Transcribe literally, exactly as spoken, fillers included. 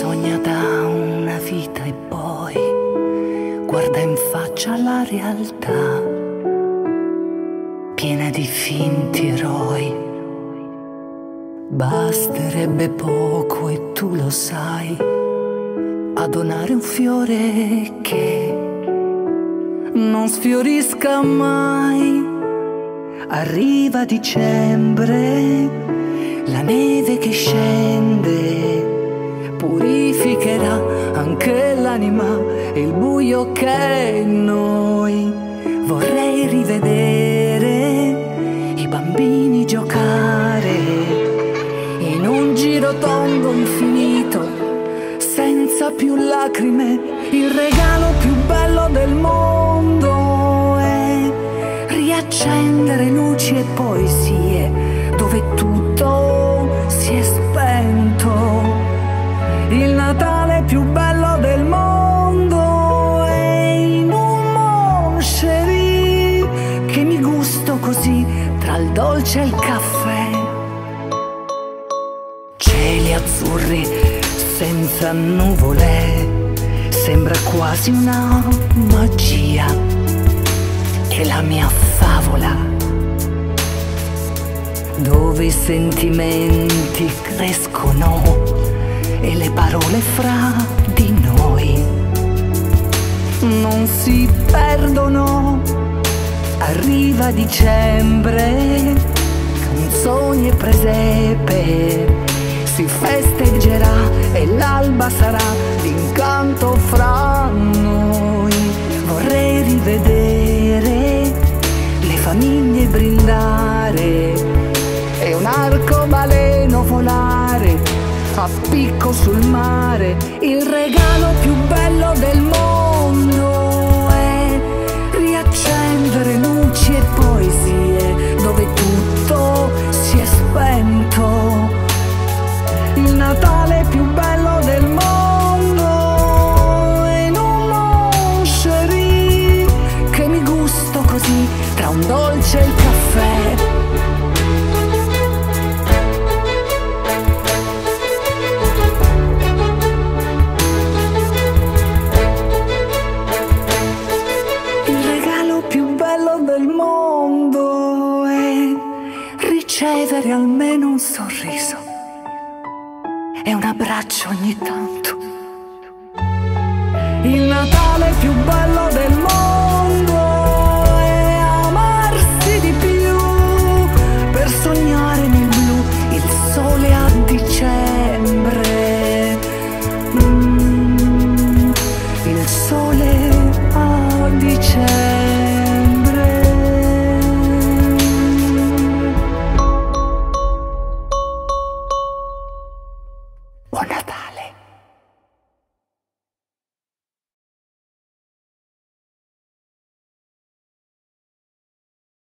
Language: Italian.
sognata una vita e poi guarda in faccia la realtà, piena di finti eroi. Basterebbe poco e tu lo sai a donare un fiore che non sfiorisca mai. Arriva dicembre, la neve che scende purificherà anche l'anima e il buio che è in noi. Vorrei rivedere i bambini giocare in un girotondo infinito, senza più lacrime. Il regalo più bello del mondo è riaccendere luci e poesie dove tutto si è spento. Il Natale più bello del mondo è in un moncherie che mi gusto così tra il dolce e il caffè. Cieli azzurri senza nuvole, sembra quasi una magia. È la mia favola dove i sentimenti crescono e le parole fra di noi non si perdono. Arriva dicembre, canzoni e presepe si festeggerà e l'alba sarà d'incanto fra noi. Vorrei rivedere le famiglie brindare e un arcobaleno volare a picco sul mare. Il regalo più bello del mondo è riaccendere luci e poesie dove tutto si è spento. Il Natale più bello del mondo è in un moncherie che mi gusto così tra un dolce e il caffè. Ricevere almeno un sorriso e un abbraccio ogni tanto. Il Natale più bello del